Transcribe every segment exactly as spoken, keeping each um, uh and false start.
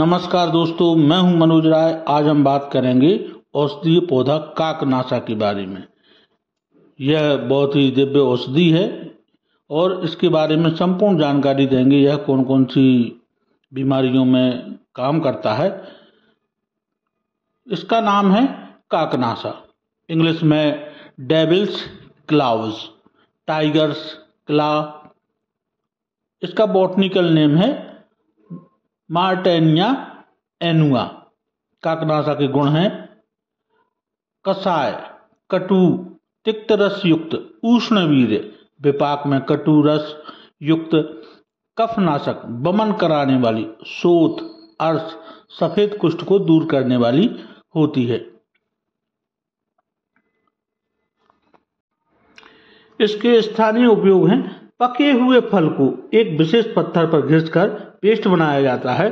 नमस्कार दोस्तों, मैं हूं मनोज राय। आज हम बात करेंगे औषधीय पौधा काकनाशा के बारे में। यह बहुत ही दिव्य औषधि है और इसके बारे में संपूर्ण जानकारी देंगे। यह कौन कौन सी बीमारियों में काम करता है। इसका नाम है काकनाशा, इंग्लिश में डेविल्स क्लाउज, टाइगर्स क्ला। इसका बॉटनिकल नेम है मार्टेनिया एनुआ। काकनाशा के गुण हैं कसाय, कटु, तिक्त रस युक्त, उष्णवीर्य, विपाक में कटु रस युक्त, कफनाशक, बमन कराने वाली, शोथ, अर्श, सफेद कुष्ठ को दूर करने वाली होती है। इसके स्थानीय उपयोग हैं पके हुए फल को एक विशेष पत्थर पर घिसकर पेस्ट बनाया जाता है।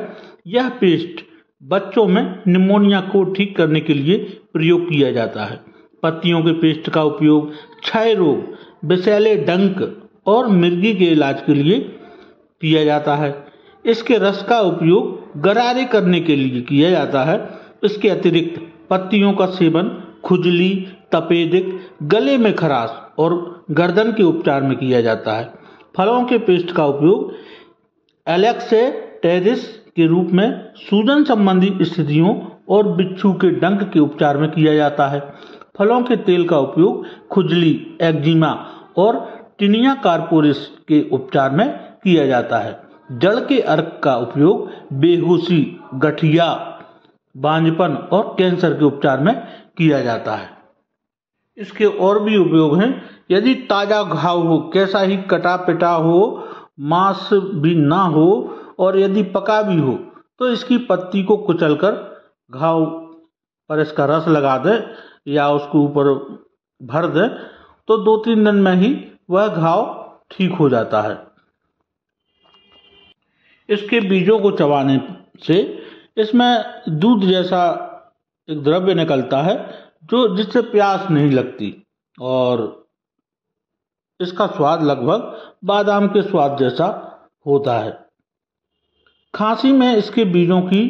यह पेस्ट बच्चों में निमोनिया को ठीक करने के लिए प्रयोग किया जाता है। पत्तियों के पेस्ट का उपयोग क्षय रोग, विषैले डंक और मिर्गी के इलाज के लिए किया जाता है। इसके रस का उपयोग गरारे करने के लिए किया जाता है। इसके अतिरिक्त पत्तियों का सेवन खुजली, तपेदिक, गले में खराश और गर्दन के उपचार में किया जाता है। फलों के पेस्ट का उपयोग एलेक्सेटेरिस के रूप में सूजन संबंधी स्थितियों और बिच्छू के डंक के उपचार में किया जाता है। फलों के तेल का उपयोग खुजली, एक्जिमा और टिनिया कार्पोरिस के उपचार में किया जाता है। जड़ के अर्क का उपयोग बेहोशी, गठिया, बांझपन और कैंसर के उपचार में किया जाता है। इसके और भी उपयोग हैं। यदि ताजा घाव हो, कैसा ही कटा पिटा हो, मांस भी ना हो और यदि पका भी हो तो इसकी पत्ती को कुचलकर घाव पर इसका रस लगा दें या उसको ऊपर भर दें तो दो तीन दिन में ही वह घाव ठीक हो जाता है। इसके बीजों को चबाने से इसमें दूध जैसा एक द्रव्य निकलता है जो जिससे प्यास नहीं लगती और इसका स्वाद लगभग बादाम के स्वाद जैसा होता है। खांसी में इसके बीजों की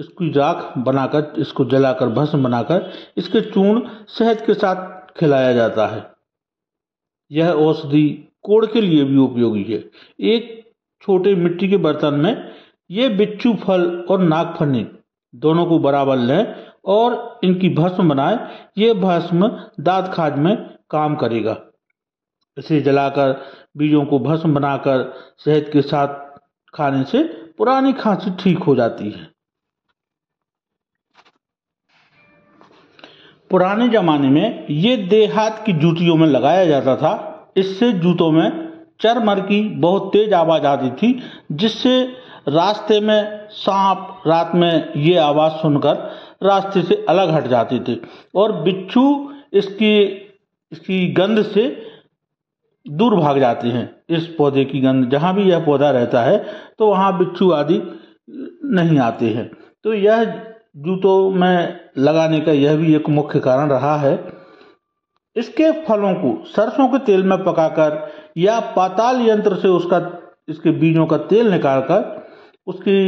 इसकी राख बनाकर, इसको जलाकर भस्म बनाकर इसके चूर्ण शहद के साथ खिलाया जाता है। यह औषधि कोढ़ के लिए भी उपयोगी है। एक छोटे मिट्टी के बर्तन में ये बिच्छू फल और नागफनी दोनों को बराबर लें और इनकी भस्म बनाएं। ये भस्म दाँत खाज में काम करेगा। इसे जलाकर बीजों को भस्म बनाकर शहद के साथ खाने से पुरानी खांसी ठीक हो जाती है। पुराने जमाने में ये देहात की जूतियों में लगाया जाता था। इससे जूतों में चरमर की बहुत तेज आवाज आती थी, जिससे रास्ते में सांप रात में ये आवाज सुनकर रास्ते से अलग हट जाते थे और बिच्छू इसकी इसकी गंध से दूर भाग जाते हैं। इस पौधे की गंध, जहाँ भी यह पौधा रहता है तो वहाँ बिच्छू आदि नहीं आते हैं। तो यह जूतों में लगाने का यह भी एक मुख्य कारण रहा है। इसके फलों को सरसों के तेल में पकाकर या पाताल यंत्र से उसका इसके बीजों का तेल निकालकर उसकी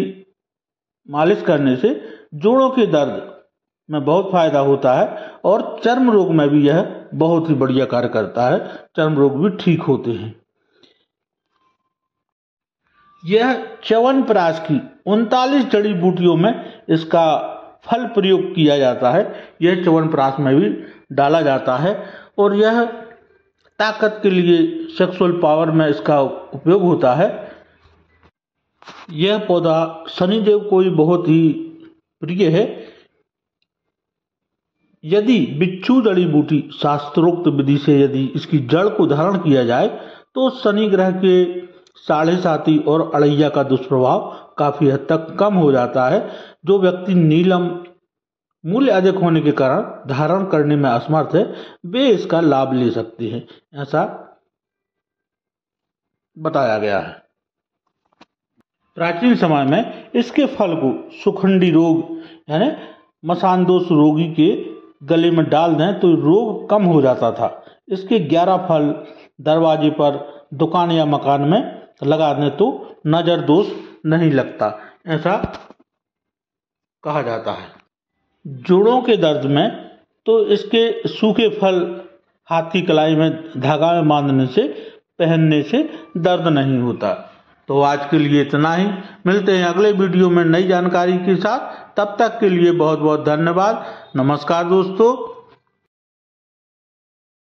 मालिश करने से जोड़ों के दर्द में बहुत फायदा होता है और चर्म रोग में भी यह बहुत ही बढ़िया कार्य करता है। चर्म रोग भी ठीक होते हैं। यह च्यवन प्राश की उनतालीस जड़ी बूटियों में इसका फल प्रयोग किया जाता है। यह च्यवन प्राश में भी डाला जाता है और यह ताकत के लिए, सेक्सुअल पावर में इसका उपयोग होता है। यह पौधा शनिदेव को भी बहुत ही प्रिय है। यदि बिच्छू जड़ी बूटी शास्त्रोक्त विधि से यदि इसकी जड़ को धारण किया जाए तो शनि ग्रह के साढ़े साथी और अड़ैया का दुष्प्रभाव काफी हद तक कम हो जाता है। जो व्यक्ति नीलम मूल्य अधिक होने के कारण धारण करने में असमर्थ है, वे इसका लाभ ले सकते हैं, ऐसा बताया गया है। प्राचीन समय में इसके फल को सुखंडी रोग यानी मसानदोष रोगी के गले में डाल दें तो रोग कम हो जाता था। इसके ग्यारह फल दरवाजे पर, दुकान या मकान में लगा दें तो नजर दोष नहीं लगता, ऐसा कहा जाता है। जोड़ों के दर्द में तो इसके सूखे फल हाथी कलाई में धागा में बांधने से, पहनने से दर्द नहीं होता। तो आज के लिए इतना ही, मिलते हैं अगले वीडियो में नई जानकारी के साथ। तब तक के लिए बहुत बहुत धन्यवाद। नमस्कार दोस्तों।